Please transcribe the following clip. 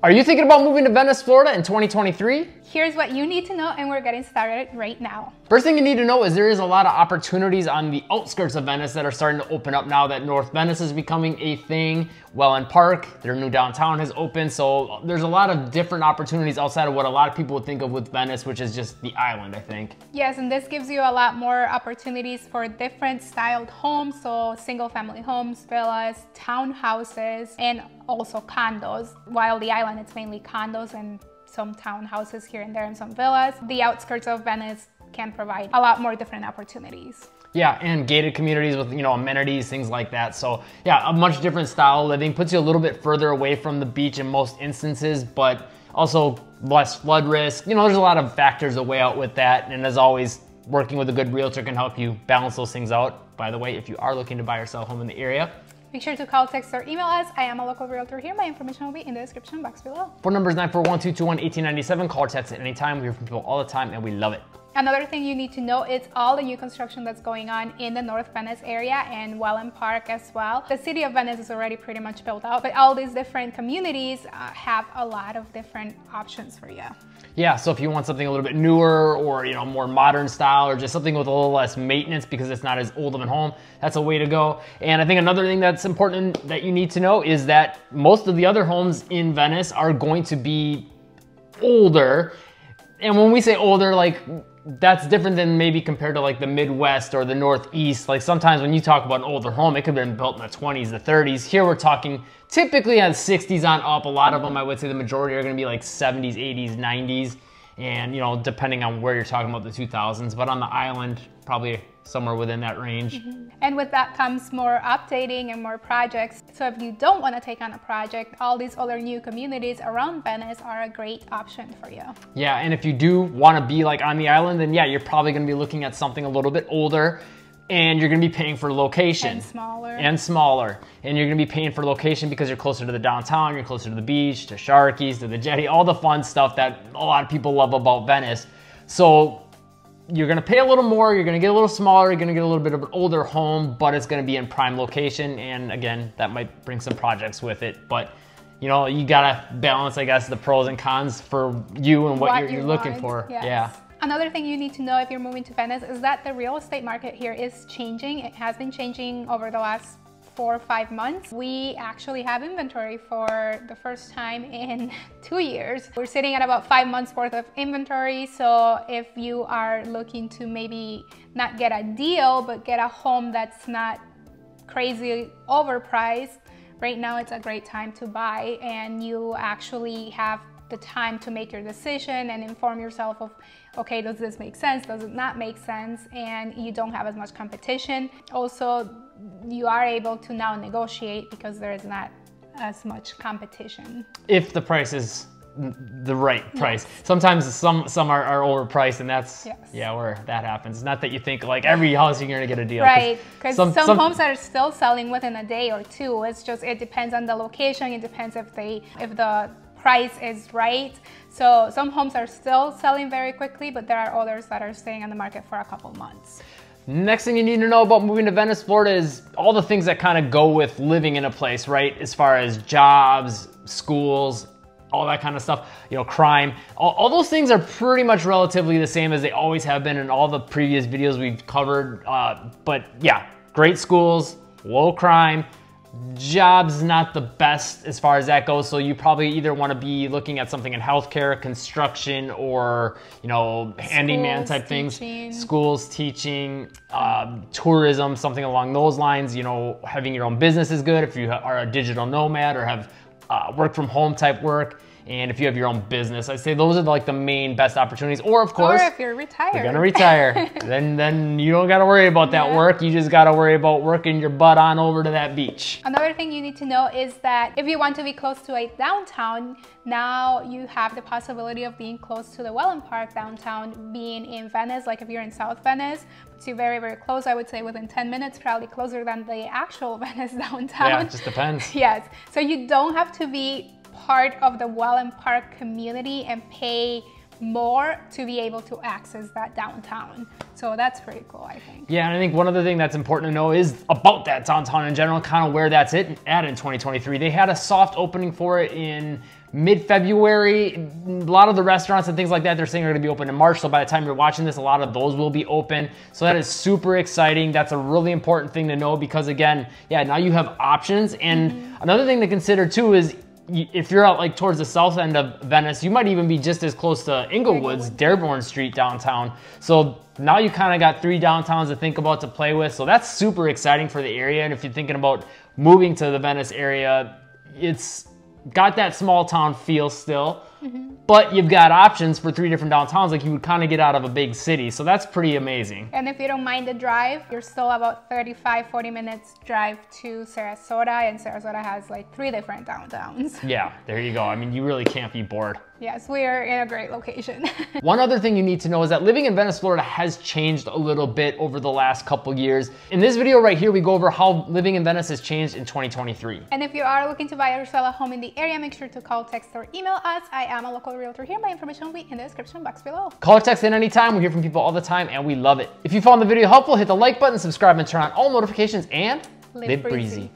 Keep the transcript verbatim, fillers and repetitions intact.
Are you thinking about moving to Venice, Florida in twenty twenty-three? Here's what you need to know, and we're getting started right now. First thing you need to know is there is a lot of opportunities on the outskirts of Venice that are starting to open up now that North Venice is becoming a thing. Wellen Park, their new downtown has opened, so there's a lot of different opportunities outside of what a lot of people would think of with Venice, which is just the island, I think. Yes, and this gives you a lot more opportunities for different styled homes, so single family homes, villas, townhouses, and also condos. While the island, it's mainly condos and some townhouses here and there and some villas. The outskirts of Venice can provide a lot more different opportunities. Yeah, and gated communities with, you know, amenities, things like that. So yeah, a much different style of living, puts you a little bit further away from the beach in most instances, but also less flood risk. You know, there's a lot of factors that weigh out with that. And as always, working with a good realtor can help you balance those things out. By the way, if you are looking to buy or sell a home in the area, make sure to call, text, or email us. I am a local realtor here. My information will be in the description box below. Phone number is nine four one, two two one, one eight nine seven. Call or text at any time. We hear from people all the time and we love it. Another thing you need to know is all the new construction that's going on in the North Venice area and Wellen Park as well. The city of Venice is already pretty much built out, but all these different communities uh, have a lot of different options for you. Yeah, so if you want something a little bit newer or, you know, more modern style, or just something with a little less maintenance because it's not as old of a home, that's a way to go. And I think another thing that's important that you need to know is that most of the other homes in Venice are going to be older. And when we say older, like, that's different than maybe compared to like the Midwest or the Northeast. Like sometimes when you talk about an older home, it could have been built in the twenties, the thirties. Here we're talking typically on sixties on up. A lot of them, I would say the majority are gonna be like seventies, eighties, nineties. And you know, depending on where you're talking about, the two thousands, but on the island, probably somewhere within that range. Mm-hmm. And with that comes more updating and more projects. So if you don't want to take on a project, all these other new communities around Venice are a great option for you. Yeah, and if you do want to be like on the island, then yeah, you're probably going to be looking at something a little bit older. And you're gonna be paying for location. And smaller. And smaller. And you're gonna be paying for location because you're closer to the downtown, you're closer to the beach, to Sharkies, to the jetty, all the fun stuff that a lot of people love about Venice. So you're gonna pay a little more, you're gonna get a little smaller, you're gonna get a little bit of an older home, but it's gonna be in prime location. And again, that might bring some projects with it, but you know, you gotta balance, I guess, the pros and cons for you and what, what you're, you're looking want. for. Yes. Yeah. Another thing you need to know if you're moving to Venice is that the real estate market here is changing. It has been changing over the last four or five months. We actually have inventory for the first time in two years. We're sitting at about five months worth of inventory. So if you are looking to maybe not get a deal, but get a home that's not crazy overpriced, right now it's a great time to buy, and you actually have the time to make your decision and inform yourself of, okay, does this make sense? Does it not make sense? And you don't have as much competition. Also, you are able to now negotiate because there is not as much competition. If the price is the right price. Yes. Sometimes some some are, are overpriced, and that's, yes. yeah, where that happens. Not that you think like every house you're gonna get a deal. Right, because some, some, some homes are still selling within a day or two. It's just, it depends on the location. It depends if they, if the, price is right. So some homes are still selling very quickly, but there are others that are staying on the market for a couple months. Next thing you need to know about moving to Venice, Florida is all the things that kind of go with living in a place, right? As far as jobs, schools, all that kind of stuff, you know, crime, all, all those things are pretty much relatively the same as they always have been in all the previous videos we've covered. Uh, but yeah, great schools, low crime, job's not the best as far as that goes, so you probably either want to be looking at something in healthcare, construction, or, you know, handyman type things, schools, teaching, uh, tourism, something along those lines. You know, having your own business is good if you are a digital nomad or have uh, work from home type work. And if you have your own business, I'd say those are like the main best opportunities. Or of course, or if you're retired, you're gonna retire. then, then you don't gotta worry about that yeah. work. You just gotta worry about working your butt on over to that beach. Another thing you need to know is that if you want to be close to a downtown, now you have the possibility of being close to the Wellen Park downtown, being in Venice. Like if you're in South Venice, puts you very, very close. I would say within ten minutes, probably closer than the actual Venice downtown. Yeah, it just depends. yes, so you don't have to be part of the Wellen Park community and pay more to be able to access that downtown. So that's pretty cool, I think. Yeah, and I think one other thing that's important to know is about that downtown in general, kind of where that's at in twenty twenty-three. They had a soft opening for it in mid-February. A lot of the restaurants and things like that, they're saying are gonna be open in March. So by the time you're watching this, a lot of those will be open. So that is super exciting. That's a really important thing to know because again, yeah, now you have options. And another thing to consider too is if you're out like towards the south end of Venice, you might even be just as close to Englewood's Dearborn Street downtown. So now you kind of got three downtowns to think about to play with. So that's super exciting for the area. And if you're thinking about moving to the Venice area, it's got that small town feel still, mm-hmm. but you've got options for three different downtowns like you would kind of get out of a big city. So that's pretty amazing. And if you don't mind the drive, you're still about thirty-five, forty minutes drive to Sarasota, and Sarasota has like three different downtowns. Yeah, there you go. I mean, you really can't be bored. Yes, we are in a great location. One other thing you need to know is that living in Venice, Florida has changed a little bit over the last couple years. In this video right here, we go over how living in Venice has changed in twenty twenty-three. And if you are looking to buy or sell a home in the area, make sure to call, text, or email us. I am a local realtor here. My information will be in the description box below. Call or text in anytime. We hear from people all the time and we love it. If you found the video helpful, hit the like button, subscribe, and turn on all notifications, and live, live breezy. breezy.